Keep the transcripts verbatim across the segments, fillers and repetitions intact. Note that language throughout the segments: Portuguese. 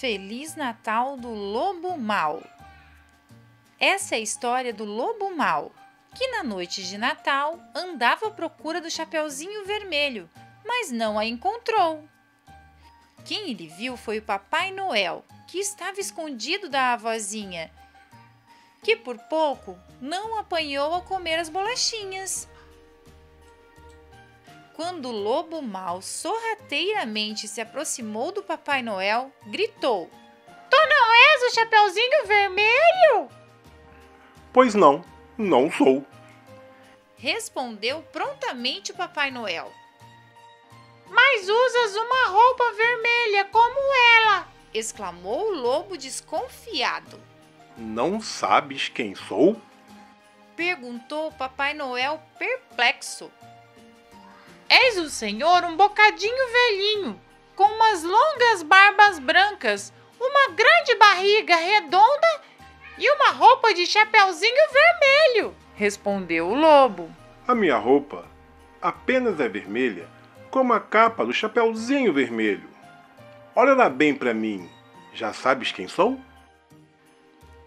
Feliz Natal do Lobo Mau. Essa é a história do Lobo Mau, que na noite de Natal andava à procura do Chapeuzinho Vermelho, mas não a encontrou. Quem ele viu foi o Papai Noel, que estava escondido da avózinha, que por pouco não apanhou ao comer as bolachinhas. Quando o Lobo Mau sorrateiramente se aproximou do Papai Noel, gritou: "Tu não és o Chapeuzinho Vermelho?" "Pois não, não sou", respondeu prontamente o Papai Noel. "Mas usas uma roupa vermelha como ela", exclamou o lobo desconfiado. "Não sabes quem sou?", perguntou o Papai Noel perplexo. "És o senhor um bocadinho velhinho, com umas longas barbas brancas, uma grande barriga redonda e uma roupa de Chapeuzinho Vermelho", respondeu o lobo. "A minha roupa apenas é vermelha, como a capa do Chapeuzinho Vermelho. Olha lá bem para mim, já sabes quem sou?"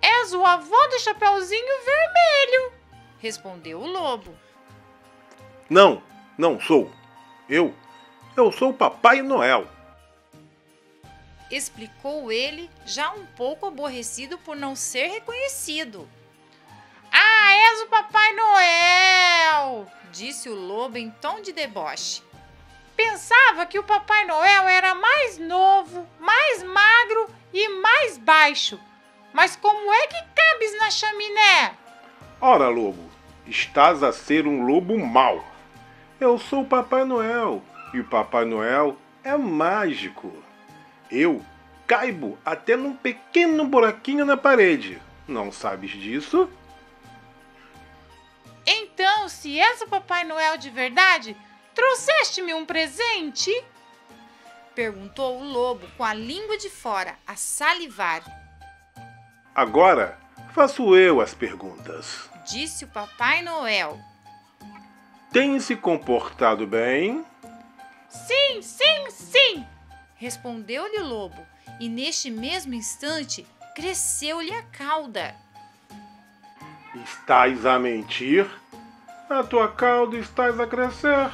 "És o avô do Chapeuzinho Vermelho", respondeu o lobo. "Não. Não sou. Eu, eu sou o Papai Noel", explicou ele, já um pouco aborrecido por não ser reconhecido. "Ah, és o Papai Noel", disse o lobo em tom de deboche. "Pensava que o Papai Noel era mais novo, mais magro e mais baixo. Mas como é que cabes na chaminé?" "Ora, lobo, estás a ser um lobo mau. Eu sou o Papai Noel, e o Papai Noel é mágico. Eu caibo até num pequeno buraquinho na parede. Não sabes disso?" "Então, se és o Papai Noel de verdade, trouxeste-me um presente?", perguntou o lobo com a língua de fora, a salivar. "Agora faço eu as perguntas", disse o Papai Noel. "Tem se comportado bem?" "Sim, sim, sim", respondeu-lhe o lobo, e neste mesmo instante cresceu-lhe a cauda. "Estás a mentir? A tua cauda estás a crescer",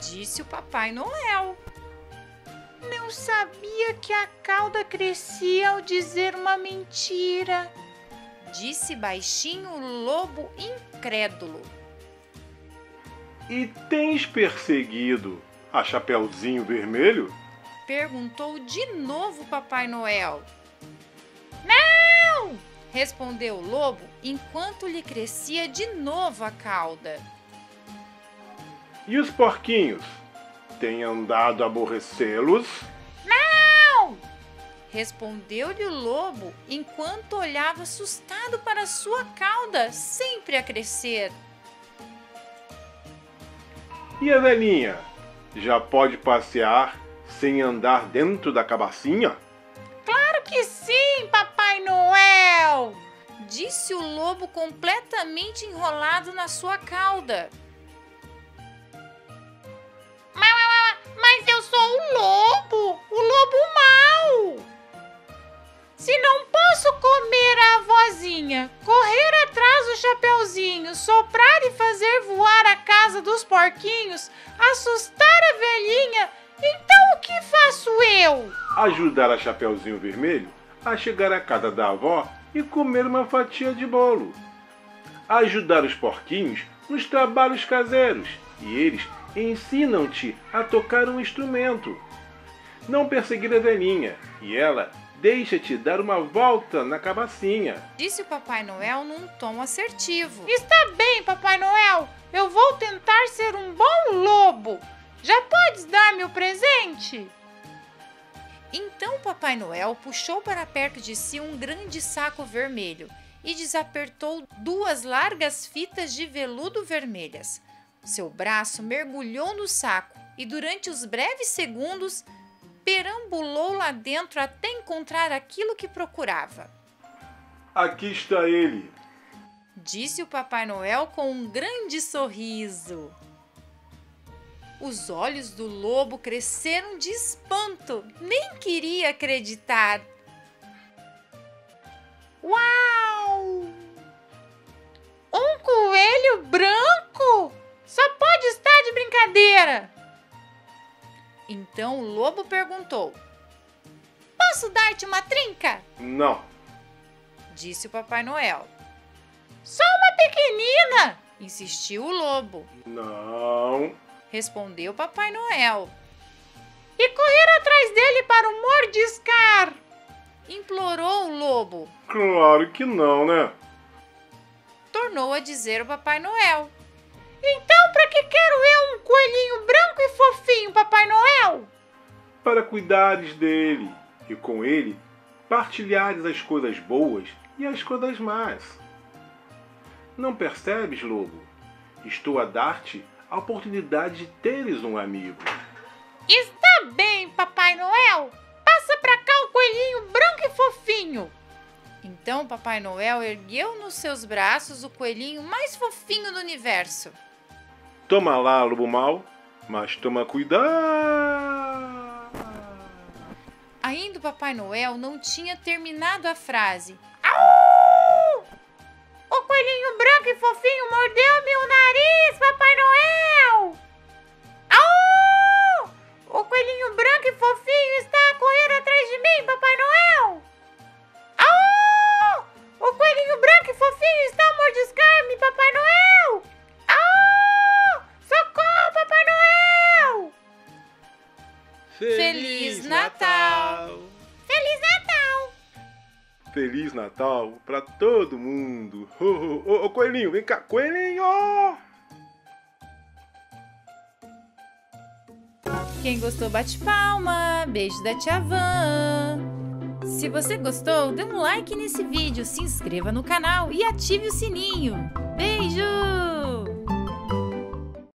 disse o Papai Noel. "Não sabia que a cauda crescia ao dizer uma mentira", disse baixinho o lobo incrédulo. "E tens perseguido a Chapeuzinho Vermelho?" perguntou de novo o Papai Noel. "Não!", respondeu o lobo enquanto lhe crescia de novo a cauda. "E os porquinhos? Tem andado a aborrecê-los?" "Não!", respondeu-lhe o lobo enquanto olhava assustado para sua cauda sempre a crescer. "E a velhinha? Já pode passear sem andar dentro da cabacinha?" "Claro que sim, Papai Noel", disse o lobo completamente enrolado na sua cauda. "Mas eu sou o lobo, o lobo mau. Se não posso comer a avózinha, correr atrás do Chapeuzinho, soprar e fazer voar a casa dos porquinhos, assustar a velhinha, então o que faço eu?" "Ajudar a Chapeuzinho Vermelho a chegar à casa da avó e comer uma fatia de bolo. Ajudar os porquinhos nos trabalhos caseiros, e eles ensinam-te a tocar um instrumento. Não perseguir a velhinha, e ela deixa-te dar uma volta na cabacinha", disse o Papai Noel num tom assertivo. "Está bem, Papai Noel. Eu vou tentar ser um bom lobo. Já podes dar-me o presente?" Então o Papai Noel puxou para perto de si um grande saco vermelho e desapertou duas largas fitas de veludo vermelhas. Seu braço mergulhou no saco e durante os breves segundos perambulou lá dentro até encontrar aquilo que procurava. "Aqui está ele", disse o Papai Noel com um grande sorriso. Os olhos do lobo cresceram de espanto, nem queria acreditar. Uau! Um coelho branco? Só pode estar de brincadeira. Então o lobo perguntou: posso dar-te uma trinca? Não, disse o Papai Noel. Só uma pequenina, insistiu o lobo. Não, respondeu o Papai Noel. E correr atrás dele para o mordiscar, implorou o lobo. Claro que não, né? Tornou a dizer o Papai Noel. Então, para que quero eu um coelhinho branco e fofinho, Papai Noel? Para cuidares dele e com ele partilhares as coisas boas e as coisas más. Não percebes, lobo? Estou a dar-te a oportunidade de teres um amigo. Está bem, Papai Noel. Passa para cá o coelhinho branco e fofinho. Então, Papai Noel ergueu nos seus braços o coelhinho mais fofinho do universo. Toma lá, lobo mau, mas toma cuidado. Ainda o Papai Noel não tinha terminado a frase. Au! O coelhinho branco e fofinho mordeu meu nariz, Papai Noel! Au! O coelhinho branco e fofinho está a correr atrás de mim, Papai Noel! O coelhinho branco e fofinho está a mordiscar-me, Papai Noel! Ah! Socorro, Papai Noel! Feliz Natal! Feliz Natal! Feliz Natal para todo mundo! Ô, oh, oh, oh, coelhinho, vem cá, coelhinho! Quem gostou, bate palma! Beijo da Tia-Van! Se você gostou, dê um like nesse vídeo, se inscreva no canal e ative o sininho. Beijo!